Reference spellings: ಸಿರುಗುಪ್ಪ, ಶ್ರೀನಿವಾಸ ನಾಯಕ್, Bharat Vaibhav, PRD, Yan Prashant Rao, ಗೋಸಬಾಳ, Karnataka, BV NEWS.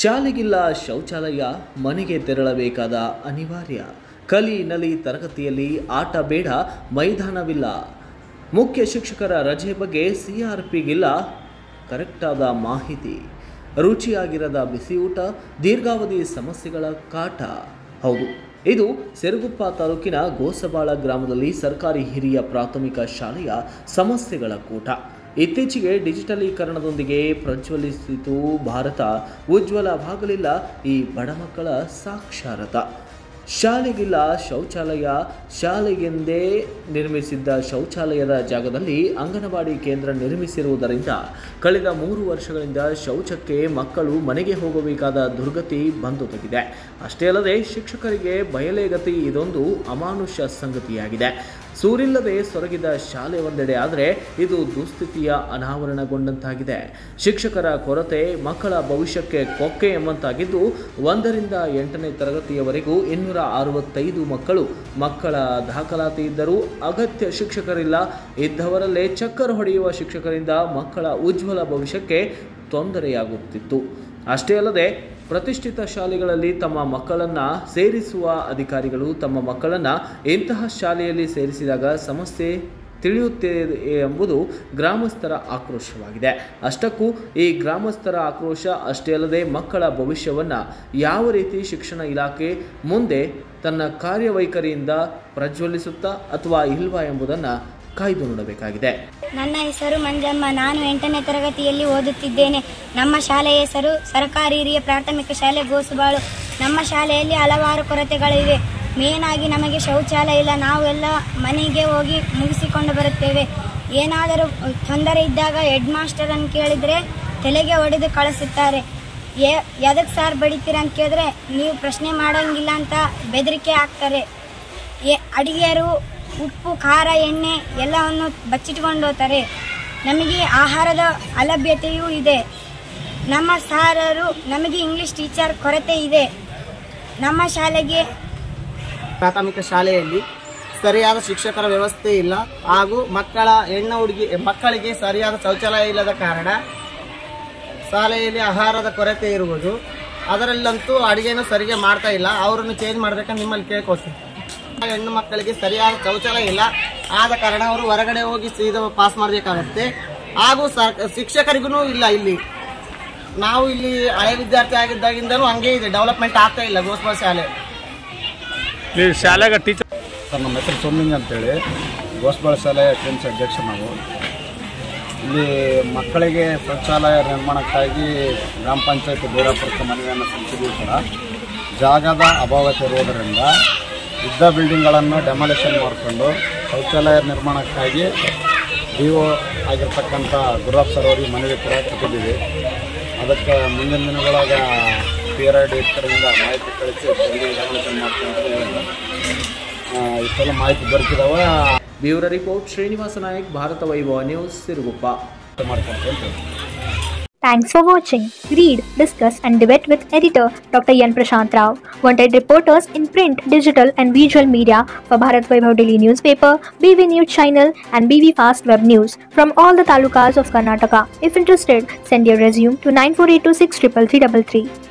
ಶಾಲೆಗಿಲ್ಲ ಶೌಚಾಲಯ, ಮನೆಗೆ ತೆರಳಬೇಕಾದ ಅನಿವಾರ್ಯ. ಕಲಿ ನಲಿ ತರಗತಿಯಲ್ಲಿ ಆಟ ಬೇಡ, ಮೈದಾನವಿಲ್ಲ. ಮುಖ್ಯ ಶಿಕ್ಷಕರ ರಜೆ ಬಗ್ಗೆ ಸಿಆರ್ಪಿಗಿಲ್ಲ ಕರೆಕ್ಟಾದ ಮಾಹಿತಿ. ರುಚಿಯಾಗಿರದ ಬಿಸಿಯೂಟ, ದೀರ್ಘಾವಧಿ ಸಮಸ್ಯೆಗಳ ಕಾಟ. ಹೌದು, ಇದು ಸಿರುಗುಪ್ಪ ತಾಲೂಕಿನ ಗೋಸಬಾಳ ಗ್ರಾಮದಲ್ಲಿ ಸರ್ಕಾರಿ ಹಿರಿಯ ಪ್ರಾಥಮಿಕ ಶಾಲೆಯ ಸಮಸ್ಯೆಗಳ ಕೂಟ. ಇತ್ತೀಚೆಗೆ ಡಿಜಿಟಲೀಕರಣದೊಂದಿಗೆ ಪ್ರಜ್ವಲಿಸಿತು ಭಾರತ, ಉಜ್ವಲವಾಗಲಿಲ್ಲ ಈ ಬಡ ಮಕ್ಕಳ ಸಾಕ್ಷರತಾ. ಶಾಲೆಗಿಲ್ಲ ಶೌಚಾಲಯ, ಶಾಲೆಗೆಂದೇ ನಿರ್ಮಿಸಿದ್ದ ಶೌಚಾಲಯದ ಜಾಗದಲ್ಲಿ ಅಂಗನವಾಡಿ ಕೇಂದ್ರ ನಿರ್ಮಿಸಿರುವುದರಿಂದ ಕಳೆದ 3 ವರ್ಷಗಳಿಂದ ಶೌಚಕ್ಕೆ ಮಕ್ಕಳು ಮನೆಗೆ ಹೋಗಬೇಕಾದ ದುರ್ಗತಿ ಬಂದು ತಗಿದೆ. ಅಷ್ಟೇ ಅಲ್ಲದೆ ಶಿಕ್ಷಕರಿಗೆ ಬಯಲೇ ಗತಿ. ಇದೊಂದು ಅಮಾನುಷ್ಯ ಸಂಗತಿಯಾಗಿದೆ. ಸೂರಿಲ್ಲದೆ ಸೊರಗಿದ ಶಾಲೆ ಒಂದೆಡೆ ಆದರೆ, ಇದು ದುಸ್ಥಿತಿಯ ಅನಾವರಣಗೊಂಡಂತಾಗಿದೆ. ಶಿಕ್ಷಕರ ಕೊರತೆ ಮಕ್ಕಳ ಭವಿಷ್ಯಕ್ಕೆ ಕೊಕ್ಕೆ ಎಂಬಂತಾಗಿದ್ದು, 1ರಿಂದ 8ನೇ ತರಗತಿಯವರೆಗೂ 265 ಮಕ್ಕಳು. ಮಕ್ಕಳ ದಾಖಲಾತಿ ಇದ್ದರೂ ಅಗತ್ಯ ಶಿಕ್ಷಕರಿಲ್ಲ. ಇದ್ದವರಲ್ಲೇ ಚಕ್ಕರ್ ಹೊಡೆಯುವ ಶಿಕ್ಷಕರಿಂದ ಮಕ್ಕಳ ಉಜ್ವಲ ಭವಿಷ್ಯಕ್ಕೆ ತೊಂದರೆಯಾಗುತ್ತಿತ್ತು. ಅಷ್ಟೇ ಅಲ್ಲದೆ ಪ್ರತಿಷ್ಠಿತ ಶಾಲೆಗಳಲ್ಲಿ ತಮ್ಮ ಮಕ್ಕಳನ್ನು ಸೇರಿಸುವ ಅಧಿಕಾರಿಗಳು ತಮ್ಮ ಮಕ್ಕಳನ್ನು ಇಂತಹ ಶಾಲೆಯಲ್ಲಿ ಸೇರಿಸಿದಾಗ ಸಮಸ್ಯೆ ತಿಳಿಯುತ್ತದೆ ಎಂಬುದು ಗ್ರಾಮಸ್ಥರ ಆಕ್ರೋಶವಾಗಿದೆ. ಅಷ್ಟಕ್ಕೂ ಈ ಗ್ರಾಮಸ್ಥರ ಆಕ್ರೋಶ ಅಷ್ಟೇ ಅಲ್ಲದೆ ಮಕ್ಕಳ ಭವಿಷ್ಯವನ್ನು ಯಾವ ರೀತಿ ಶಿಕ್ಷಣ ಇಲಾಖೆ ಮುಂದೆ ತನ್ನ ಕಾರ್ಯವೈಖರಿಯಿಂದ ಪ್ರಜ್ವಲಿಸುತ್ತಾ ಅಥವಾ ಇಲ್ವಾ ಎಂಬುದನ್ನು ಕಾಯ್ದು ನೋಡಬೇಕಾಗಿದೆ. ನನ್ನ ಹೆಸರು ಮಂಜಮ್ಮ, ನಾನು 8ನೇ ತರಗತಿಯಲ್ಲಿ ಓದುತ್ತಿದ್ದೇನೆ. ನಮ್ಮ ಶಾಲೆಯ ಹೆಸರು ಸರ್ಕಾರಿ ಹಿರಿಯ ಪ್ರಾಥಮಿಕ ಶಾಲೆ ಗೋಸುಬಾಳು. ನಮ್ಮ ಶಾಲೆಯಲ್ಲಿ ಹಲವಾರು ಕೊರತೆಗಳಿವೆ. ಮೇನಾಗಿ ನಮಗೆ ಶೌಚಾಲಯ ಇಲ್ಲ. ನಾವೆಲ್ಲ ಮನೆಗೆ ಹೋಗಿ ಮುಗಿಸಿಕೊಂಡು ಬರುತ್ತೇವೆ. ಏನಾದರೂ ತೊಂದರೆ ಇದ್ದಾಗ ಹೆಡ್ ಮಾಸ್ಟರನ್ನು ಕೇಳಿದರೆ ತಲೆಗೆ ಹೊಡೆದು ಕಳಿಸುತ್ತಾರೆ. ಎದಕ್ಕೆ ಸಾರ್ ಬಡಿತೀರ ಅಂತ ಕೇಳಿದ್ರೆ ನೀವು ಪ್ರಶ್ನೆ ಮಾಡೋಂಗಿಲ್ಲ ಅಂತ ಬೆದರಿಕೆ ಹಾಕ್ತಾರೆ. ಅಡಿಗೆಯರು ಉಪ್ಪು ಖಾರ ಎಣ್ಣೆ ಎಲ್ಲವನ್ನು ಬಚ್ಚಿಟ್ಕೊಂಡು ಹೋಗ್ತಾರೆ. ನಮಗೆ ಆಹಾರದ ಅಲಭ್ಯತೆಯೂ ಇದೆ. ನಮ್ಮ ಸಾರರು ನಮಗೆ ಇಂಗ್ಲೀಷ್ ಟೀಚರ್ ಕೊರತೆ ಇದೆ. ನಮ್ಮ ಶಾಲೆಗೆ ಪ್ರಾಥಮಿಕ ಶಾಲೆಯಲ್ಲಿ ಸರಿಯಾದ ಶಿಕ್ಷಕರ ವ್ಯವಸ್ಥೆ ಇಲ್ಲ ಹಾಗೂ ಮಕ್ಕಳಿಗೆ ಸರಿಯಾದ ಶೌಚಾಲಯ ಇಲ್ಲದ ಕಾರಣ ಶಾಲೆಯಲ್ಲಿ ಆಹಾರದ ಕೊರತೆ ಇರುವುದು. ಅದರಲ್ಲಂತೂ ಅಡುಗೆನೂ ಸರಿಗೆ ಮಾಡ್ತಾ ಇಲ್ಲ. ಅವರನ್ನು ಚೇಂಜ್ ಮಾಡಬೇಕಂತ ನಿಮ್ಮಲ್ಲಿ ಕೇಳ್ಕೊಳ್ತೀನಿ. ಹೆಣ್ಣು ಮಕ್ಕಳಿಗೆ ಸರಿಯಾದ ಶೌಚಾಲಯ ಇಲ್ಲ, ಆದ ಕಾರಣ ಅವರು ಹೊರಗಡೆ ಹೋಗಿ ಸೀದಾ ಪಾಸ್ ಮಾಡಬೇಕಾಗತ್ತೆ. ಹಾಗೂ ಶಿಕ್ಷಕರಿಗೂ ಇಲ್ಲ. ಇಲ್ಲಿ ನಾವು ಇಲ್ಲಿ ಹಳೆ ವಿದ್ಯಾರ್ಥಿ ಆಗಿದ್ದಾಗಿಂದಲೂ ಹಂಗೆ ಇದೆ, ಡೆವಲಪ್ಮೆಂಟ್ ಆಗ್ತಾ ಇಲ್ಲ ಗೋಸ್ಬಾಳ ಶಾಲೆ. ಶಾಲೆಗೆ ಟೀಚರ್ ಸರ್, ನಮ್ಮ ಹೆಸರು ಸೋಮಿಂಗ್ ಅಂತೇಳಿ, ಗೋಸ್ಬಾಳ ಶಾಲೆಯ ಟೀಮ್ಸ್ ಅಧ್ಯಕ್ಷ ನಾವು. ಇಲ್ಲಿ ಮಕ್ಕಳಿಗೆ ಶೌಚಾಲಯ ನಿರ್ಮಾಣಕ್ಕಾಗಿ ಗ್ರಾಮ ಪಂಚಾಯತ್ ದೂರಪಡಿಸಿದ ಮನವಿಯನ್ನು ಸಲ್ಲಿಸಿದ್ರೂ ಕೂಡ ಜಾಗದ ಅಭಾವತೆ ಇರುವುದರಿಂದ ಇದ್ದ ಬಿಲ್ಡಿಂಗ್ಗಳನ್ನು ಡೆಮಾಲಿಷನ್ ಮಾಡಿಕೊಂಡು ಶೌಚಾಲಯ ನಿರ್ಮಾಣಕ್ಕಾಗಿ DO ಆಗಿರ್ತಕ್ಕಂಥ ಗುರುರಾಪ್ ಸರ್ ಅವರಿಗೆ ಮನವಿ ಕೂಡ ಕೊಟ್ಟಿದ್ದೀವಿ. ಅದಕ್ಕೆ ಮುಂದಿನ ದಿನಗಳಾಗ PRD ಮಾಹಿತಿ ಕಳಿಸಿ ಡೆಮಾಲಿಷನ್ ಮಾಡ್ತಾರೆ. ಇಷ್ಟೆಲ್ಲ ಮಾಹಿತಿ ದೊರಕಿದಾವೆ. ಬ್ಯೂರೋ ರಿಪೋರ್ಟ್ ಶ್ರೀನಿವಾಸ ನಾಯಕ್, ಭಾರತ ವೈಭವ news, ಸಿರುಗುಪ್ಪ. Thanks for watching. Read, discuss and debate with editor Dr. Yan Prashant Rao. Wanted reporters in print, digital and visual media for Bharat Vaibhav Daily Newspaper, BV News Channel and BV Fast Web News from all the talukas of Karnataka. If interested, send your resume to 9482633333.